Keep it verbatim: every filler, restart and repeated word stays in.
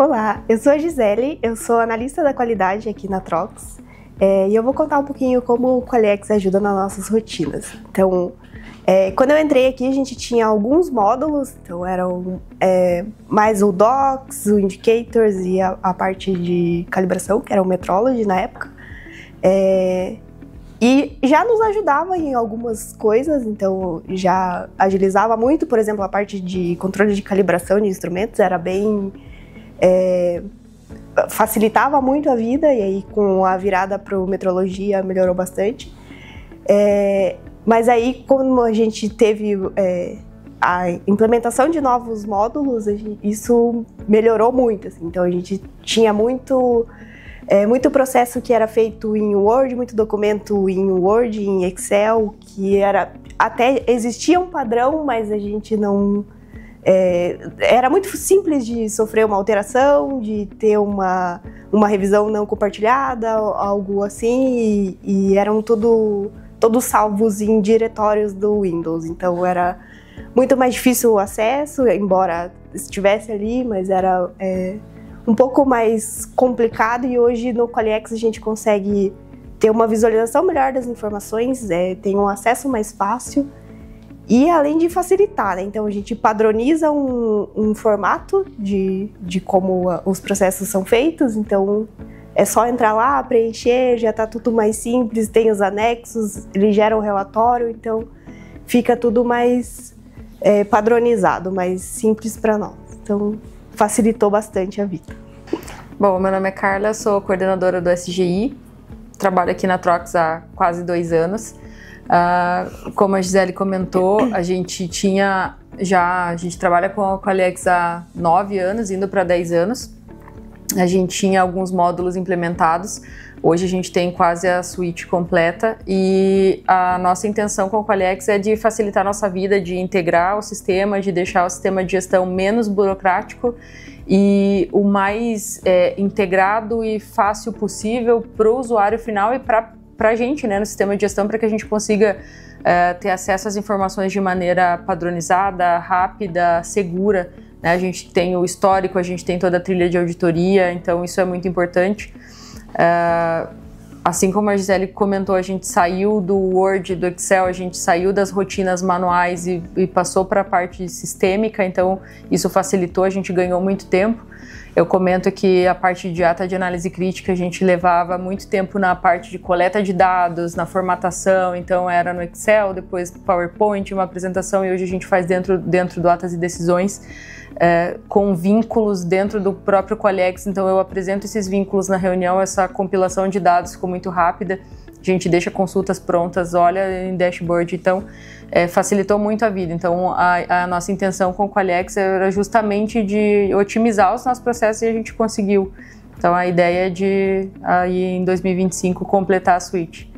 Olá, eu sou a Gisele, eu sou analista da qualidade aqui na Trox é, e eu vou contar um pouquinho como o Qualiex ajuda nas nossas rotinas. Então, é, quando eu entrei aqui a gente tinha alguns módulos, então eram é, mais o D O C S, o Indicators e a, a parte de calibração, que era o Metrology na época. É, E já nos ajudava em algumas coisas, então já agilizava muito, por exemplo, a parte de controle de calibração de instrumentos era bem... É, facilitava muito a vida, e aí com a virada para o Metrologia melhorou bastante. É, mas aí, como a gente teve é, a implementação de novos módulos, a gente, isso melhorou muito, assim, então a gente tinha muito... É, muito processo que era feito em Word, muito documento em Word, em Excel, que era até existia um padrão, mas a gente não... É, era muito simples de sofrer uma alteração, de ter uma, uma revisão não compartilhada, algo assim, e, e eram tudo, todos salvos em diretórios do Windows, então era muito mais difícil o acesso, embora estivesse ali, mas era... É, um pouco mais complicado, e hoje no Qualiex a gente consegue ter uma visualização melhor das informações, é, tem um acesso mais fácil e além de facilitar, né? Então a gente padroniza um, um formato de, de como a, os processos são feitos, então é só entrar lá, preencher, já está tudo mais simples, tem os anexos, ele gera um relatório, então fica tudo mais é, padronizado, mais simples para nós. Então, facilitou bastante a vida. Bom, meu nome é Carla, sou coordenadora do S G I, trabalho aqui na Trox há quase dois anos. Uh, como a Gisele comentou, a gente tinha já, a gente trabalha com a Qualiex há nove anos, indo para dez anos. A gente tinha alguns módulos implementados, hoje a gente tem quase a suíte completa e a nossa intenção com o Qualiex é de facilitar a nossa vida, de integrar o sistema, de deixar o sistema de gestão menos burocrático e o mais é, integrado e fácil possível para o usuário final e para para a gente, né, no sistema de gestão, para que a gente consiga é, ter acesso às informações de maneira padronizada, rápida, segura. Né? A gente tem o histórico, a gente tem toda a trilha de auditoria, então isso é muito importante. Uh, assim como a Gisele comentou, a gente saiu do Word, do Excel, a gente saiu das rotinas manuais e, e passou para a parte sistêmica, então isso facilitou, a gente ganhou muito tempo. Eu comento que a parte de ata de análise crítica a gente levava muito tempo na parte de coleta de dados, na formatação, então era no Excel, depois PowerPoint, uma apresentação, e hoje a gente faz dentro, dentro do Atas e Decisões, é, com vínculos dentro do próprio Qualiex, então eu apresento esses vínculos na reunião, essa compilação de dados ficou muito rápida, a gente deixa consultas prontas, olha em dashboard, então é, facilitou muito a vida. Então a, a nossa intenção com o Qualiex era justamente de otimizar os nossos processos e a gente conseguiu. Então a ideia é de aí em dois mil e vinte e cinco completar a suíte.